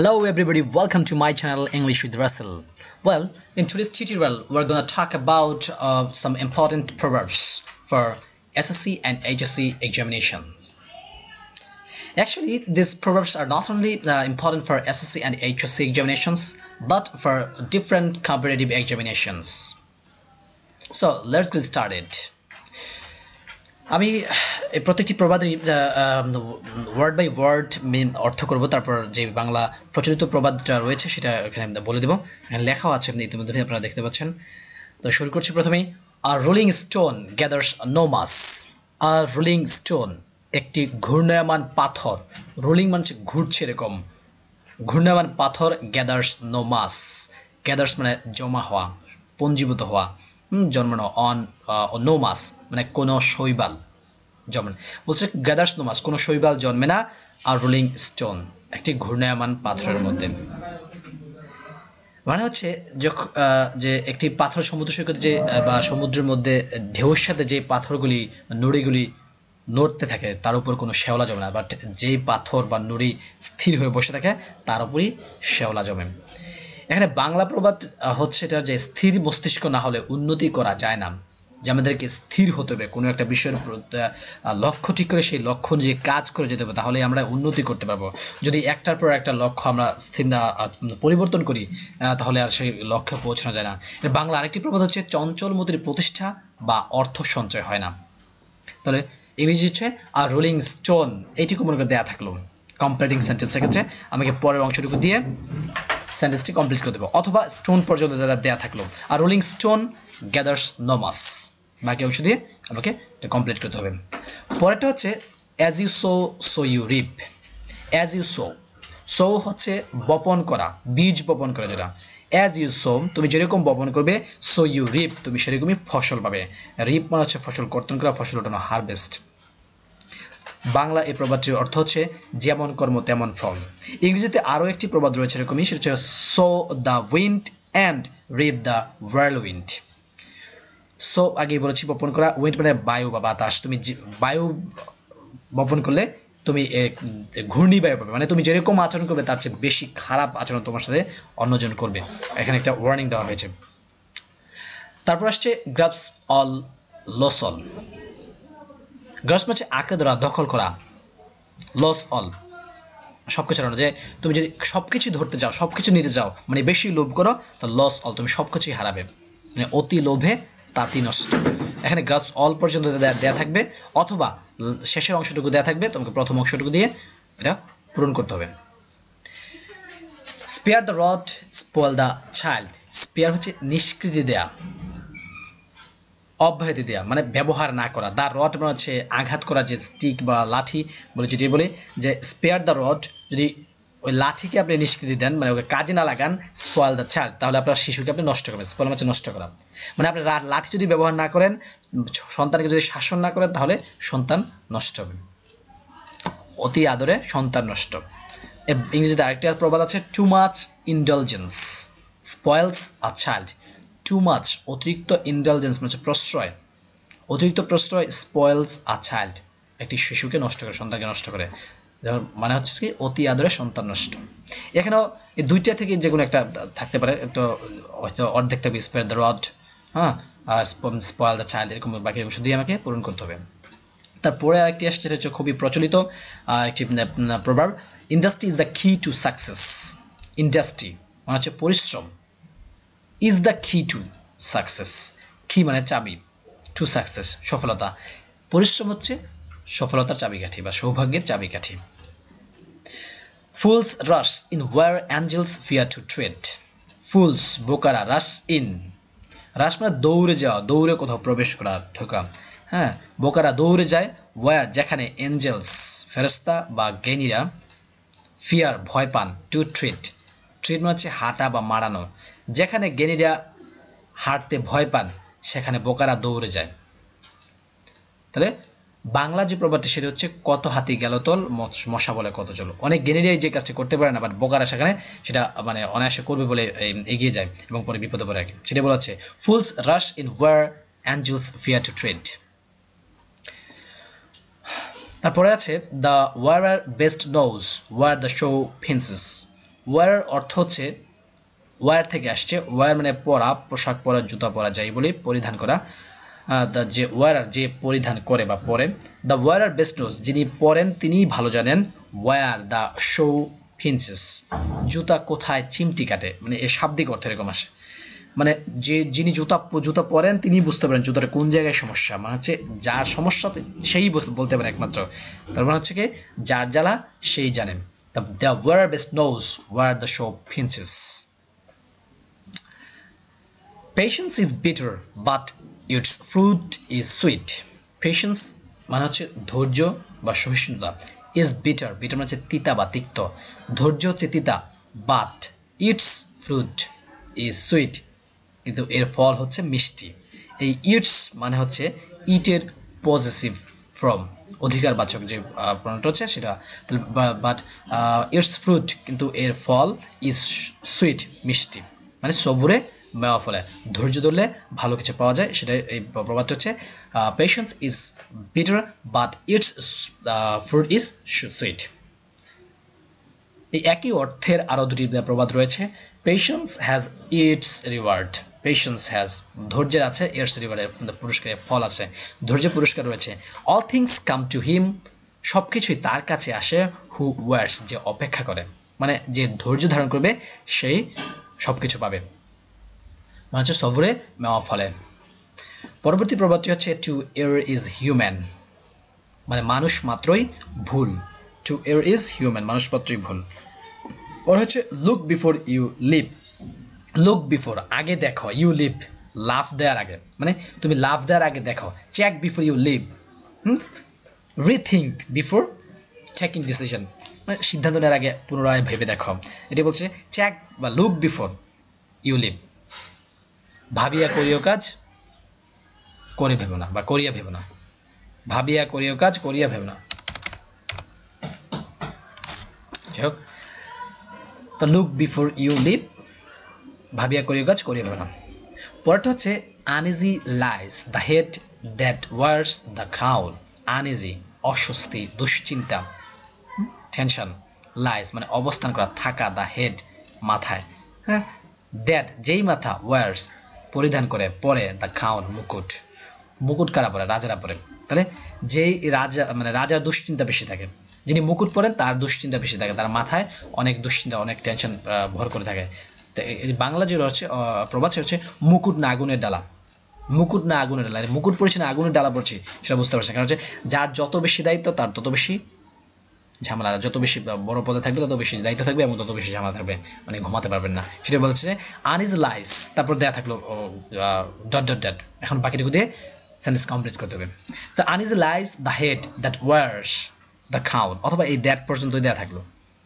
Hello everybody, welcome to my channel English with Russell. Well, in today's tutorial we're gonna talk about some important proverbs for SSC and HSC examinations. Actually, these proverbs are not only important for SSC and HSC examinations but for different competitive examinations. So let's get started. আমি এই প্রত্যেকটি প্রবাদের word by word main অর্থ করব তারপর যে বাংলা প্রচলিত প্রবাদটা রয়েছে সেটা এখানে আমি বলে দেব এখানে লেখাও আছে ইতিমধ্যে আপনারা দেখতে পাচ্ছেন তো শুরু করছি প্রথমেই a rolling stone gathers no moss a rolling stone একটি ঘূর্ণায়মান পাথর রোলিং মানে ঘুরছে এরকম ঘূর্ণায়মান পাথর গ্যাদার্স নো মাস গ্যাদার্স মানে জমা হওয়া পঞ্জীভূত হওয়া জন্মানো অন নো মাস মানে কোনো শৈবাল জন্মে বলছে গ্যাদার্স নো মাস কোনো শৈবাল জন্মে না আর রোলিং স্টোন একটি ঘূর্ণায়মান পাথরের মধ্যে মানে হচ্ছে যে একটি পাথর সমুদ্র সৈকতে যে বা সমুদ্রের মধ্যে ঢেউর সাথে যে পাথরগুলি নুড়িগুলি নড়তে থাকে তার উপর কোনো শ্যাওলা জমে না বাট যেই পাথর বা নুড়ি স্থির হয়ে বসে থাকে তার উপরই শ্যাওলা জমে এখানে বাংলা প্রবাদ হচ্ছে এটা যে স্থির মস্তিষ্ক না হলে উন্নতি করা যায় না যে আমাদেরকে স্থির হতে হবে কোনো একটা বিষয়ের লক্ষ্য ঠিক করে সেই লক্ষ্য অনুযায়ী কাজ করে যেতে হবে তাহলে আমরা উন্নতি করতে পারবো যদি একটার পর একটা লক্ষ্য আমরা স্থির না পরিবর্তন করি তাহলে আর সেই লক্ষ্যে পৌঁছানো যায় না বাংলা আরেকটি প্রবাদ হচ্ছে চঞ্চল মতির প্রতিষ্ঠা বা অর্থ সঞ্চয় হয় না তাহলে ইংরেজি হচ্ছে আর রোলিং স্টোন এইটুকু মনে করে দেওয়া থাকলো কমপ্লিটিং সেন্টেন্সের ক্ষেত্রে আমাকে পরের অংশটুকু দিয়ে সেন্টেন্সটি কমপ্লিট করে দেব অথবা স্টোন পর্যন্ত দেয়া থাকলো আর rolling stone gathers no moss বাকি অংশ দিয়ে আমাকে এটা কমপ্লিট করতে হবে পরেরটা হচ্ছে as you sow so you reap as you sow so হচ্ছে বপন করা বীজ বপন করা যেটা অ্যাজ ইউ সো তুমি যেরকম বপন করবে সো ইউ রিপ তুমি সেরকমই ফসল পাবে রিপ মানে হচ্ছে ফসল কর্তন করা ফসল ওঠানো হারভেস্ট বাংলা এই প্রবাদটির অর্থ হচ্ছে যেমন কর্ম তেমন ফল ইংরেজিতে আরও একটি প্রবাদ রয়েছে এরকমই সেটা হচ্ছে sow the wind and reap the whirlwind sow আগে বলেছি বপন করা উইন্ড মানে বায়ু বা বাতাস তুমি বায়ু বপন করলে তুমি ঘূর্ণি বায়ু পাবে মানে তুমি যেরকম আচরণ করবে তার চেয়ে বেশি খারাপ আচরণ তোমার সাথে অন্যজন করবে এখানে একটা ওয়ার্নিং দেওয়া হয়েছে তারপর আসছে গ্রাবস অল লোসল গ্রাস মানে আঁকড়ে ধরা দখল করা লস অল সব কিছু হারানো যে তুমি যদি সব কিছু ধরতে যাও সব কিছু নিতে যাও মানে বেশি লোভ করো তো লস অল তুমি সব কিছুই হারাবে মানে অতি লোভে তাতি নষ্ট এখানে গ্রাস অল পর্যন্ত দেওয়া থাকবে অথবা শেষের অংশটুকু দেওয়া থাকবে তোমাকে প্রথম অংশটুকু দিয়ে এটা পূরণ করতে হবে spare the rod spoil the child spare হচ্ছে নিষ্কৃতি দেয়া অব্যাহতি দেওয়া মানে ব্যবহার না করা দা রড মানে হচ্ছে আঘাত করা যে স্টিক বা লাঠি বলে যেটি বলে যে স্পেয়ার দ্য রড যদি ওই লাঠিকে আপনি নিষ্কৃতি দেন মানে ওকে কাজে না লাগান স্পয়েল দ্য চাইল্ড তাহলে আপনার শিশুকে আপনি নষ্ট করবেন স্পয়েল মানে নষ্ট করা মানে আপনি লাঠি যদি ব্যবহার না করেন সন্তানকে যদি শাসন না করেন তাহলে সন্তান নষ্ট হবে অতি আদরে সন্তান নষ্ট ইংরেজিতে আরেকটা প্রবাদ আছে too much indulgence spoils a child Too much অতিরিক্ত ইন্ডালজেন্স মানে প্রশ্রয় অতিরিক্ত প্রশ্রয় স্পয়েলস আ চাইল্ড একটি শিশুকে নষ্ট করে সন্তানকে নষ্ট করে মানে হচ্ছে কি অতি আদরে সন্তান নষ্ট এখানেও এই দুইটা থেকে যে কোনো একটা থাকতে পারে তো হয়তো অর্ধেক থাকবে স্পেয়ার দ্য রড হ্যাঁ স্পয়েল দ্য চাইল্ড এরকম বাকি অংশ দিয়ে আমাকে পূরণ করতে হবে তারপরে আরেকটি আসছে সেটা হচ্ছে খুবই প্রচলিত একটি প্রবাদ industry is the key to success industry মানে হচ্ছে পরিশ্রম Is the key to success key মানে চাবি to success সফলতা পরিশ্রম হচ্ছে সফলতার চাবিকাঠি বা সৌভাগ্যের চাবিকাঠি fools rush in where angels fear to tread fools বোকারা rush in rush মানে দৌড়ে যাওয়া দৌড়ে কোথাও প্রবেশ করা ঢোকা হ্যাঁ বোকারা দৌড়ে যায় where যেখানে angels ফেরেশতা বা জ্ঞানীরা fear ভয় পান to tread tread মানে হচ্ছে হাঁটা বা মারানো যেখানে জ্ঞানীরা হাঁটতে ভয় পান সেখানে বোকারা দৌড়ে যায় তাহলে বাংলা যে প্রবাদটি সেটা হচ্ছে কত হাতি গেল তল মশা বলে কত চলো অনেক জ্ঞানীরাই যে কাজটি করতে পারে না বাট বোকারা সেখানে সেটা মানে অনায়াসে করবে বলে এগিয়ে যায় এবং পরে বিপদে পড়ে আগে সেটা বলা হচ্ছে fools rush in where angels fear to tread তারপরে আছে the wearer best knows where the shoe pinches ওয়্যারের অর্থ হচ্ছে ওয়্যার থেকে আসছে, ওয়্যার মানে পরা, পোশাক পরা, জুতা পরা, যাই বলি পরিধান করা। যে ওয়্যারার, যে পরিধান করে বা পরে। দ্য ওয়্যারার বেস্ট নোজ, যিনি পরেন তিনিই ভালো জানেন। ওয়্যার দ্য শো ফিন্সেস, জুতা কোথায় চিমটি কাটে, মানে এ শাব্দিক অর্থ এরকম আসে, মানে যিনি জুতা পরেন তিনি বুঝতে পারেন জুতাটা কোন জায়গায় সমস্যা, মানে হচ্ছে যার সমস্যা সেই বলতে পারে একমাত্র, তার মানে হচ্ছে কি যার জ্বালা সেই জানেন। The wearer best knows where the shoe pinches. Patience is bitter but its fruit is sweet. Patience মানে হচ্ছে ধৈর্য বা সহিষ্ণুতা, is bitter, bitter মানে হচ্ছে তিতা বা তিক্ত, ধৈর্য হচ্ছে তিতা, but its fruit is sweet, কিন্তু এর ফল হচ্ছে মিষ্টি। এই its মানে হচ্ছে ইটের পজিটিভ ফর্ম, অধিকারবাচক যে প্রণাটা হচ্ছে সেটা, but its fruit কিন্তু এর ফল is sweet, মিষ্টি, মানে সবুরে মেওয়া ফলে, ধৈর্য ধরলে ভালো কিছু পাওয়া যায়, সেটাই এই প্রবাদটা হচ্ছে patience is bitter but its fruit is sweet. এই একই অর্থের আরও দুটি প্রবাদ রয়েছে। Patience has its reward, patience has ধৈর্যের আছে ইটস রিওয়ার্ডের পুরস্কারে ফল আছে, ধৈর্যের পুরস্কার রয়েছে। All things come to him, সব কিছুই তার কাছে আসে, হু ওয়েটস যে অপেক্ষা করে, মানে যে ধৈর্য ধারণ করবে সেই সব কিছু পাবে, মানে হচ্ছে সবরে মেওয়া ফলে। পরবর্তী প্রবাদটি হচ্ছে টু এর ইজ হিউম্যান, মানে মানুষ মাত্রই ভুল, টু এর ইজ হিউম্যান, মানুষ মাত্রই ভুল। ওর হচ্ছে look before you leap, look before আগে দেখো, ইউ লিভ লাভ দেওয়ার আগে, মানে তুমি লাভ দেওয়ার আগে দেখো, check before you leap, rethink before taking decision, মানে সিদ্ধান্ত নেওয়ার আগে পুনরায় ভেবে দেখো, এটি বলছে চেক বা লুক বিফোর ইউ লিভ, ভাবিয়া করিও কাজ করে ভেবো না বা করিয়া ভেবো না, ভাবিয়া করিও কাজ করিয়া ভেবো না। যাই হোক, তো লুক বিফোর ইউ লিভ, ভাবিয়া করিও কাজ করিয়া ভেবো না। পরেরটা হচ্ছে uneasy lies the head that wears the crown, uneasy অস্বস্তি, দুশ্চিন্তা, টেনশন, লাইস মানে অবস্থান করা, থাকা, দ্য হেড মাথায়, হ্যাঁ, দ্যাট যেই মাথা, ওয়ার্স পরিধান করে, পরে, দ্য ক্রাউন মুকুট, মুকুট কারা পরে, রাজারা পরে, তাহলে যেই রাজা মানে রাজার দুশ্চিন্তা বেশি থাকে, যিনি মুকুট পরেন তার দুশ্চিন্তা বেশি থাকে, তার মাথায় অনেক দুশ্চিন্তা, অনেক টেনশন ভর করে থাকে। তো বাংলা যে হচ্ছে প্রবাদ সে হচ্ছে মুকুট না আগুনের ডালা, মুকুট না আগুনের ডালা, মুকুট পড়েছে না আগুনের ডালা পড়ছে সেটা বুঝতে পারছে, কারণ হচ্ছে যার যত বেশি দায়িত্ব তার তত বেশি ঝামেলা, যত বেশি বড় পদে থাকবে তত বেশি দায়িত্ব থাকবে এবং তত বেশি ঝামেলা থাকবে, মানে ঘুমাতে পারবেন না, সেটা বলছে যে আনইজ লাইস, তারপর দেয়া থাকলো ডট ডট ডট, এখন বাকিটুকু দিয়ে সেন্টেন্স কমপ্লিট করতে হবে। তো uneasy lies the head that wears the crown, অথবা এই দ্যাট পর্যন্ত দেয়া থাকলো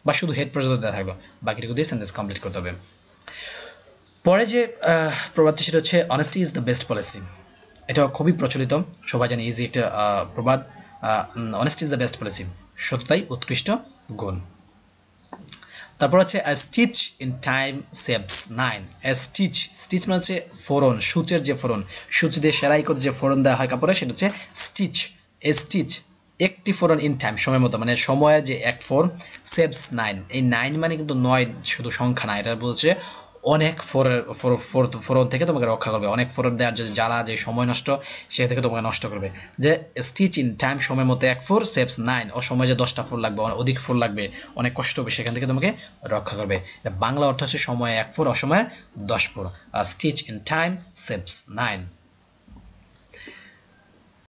বা শুধু হেড পর্যন্ত দেয়া থাকলো, বাকিটুকু দিয়ে সেন্টেন্স কমপ্লিট করতে হবে। পরে যে প্রবাদটি সেটা হচ্ছে honesty is the best policy, এটা খুবই প্রচলিত, সবাই জানে ইজি একটা প্রবাদ, honesty is the best policy, সত্যতাই উৎকৃষ্ট গুণ। তারপর হচ্ছে a stitch in time saves nine, a stitch, stitch মানে হচ্ছে ফোরন, সূচের যে ফোরন, সূচ দিয়ে সেলাই করে যে ফোরন দেওয়া হয় কাপড়ে সেটা হচ্ছে স্টিচ, এ স্টিচ একটি ফোরন, ইন টাইম সময় মতো, মানে সময়ের যে এক ফোর, সেভস নাইন, এই নাইন মানে কিন্তু নয় শুধু সংখ্যা না, এটা বলছে অনেক ফোরন থেকে তোমাকে রক্ষা করবে, অনেক ফোরন দেওয়ার যে জ্বালা, যে সময় নষ্ট, সেটা থেকে তোমাকে নষ্ট করবে। যে স্টিচ ইন টাইম সময় মতো এক ফোর, সেভস নাইন, ও সময় যে 10টা ফোর লাগবে, অধিক ফোর লাগবে, অনেক কষ্ট হবে, সেখান থেকে তোমাকে রক্ষা করবে। এটা বাংলা অর্থ হচ্ছে সময়ে এক ফোর, অসময়ে 10 ফোর। Stitch in time saves nine.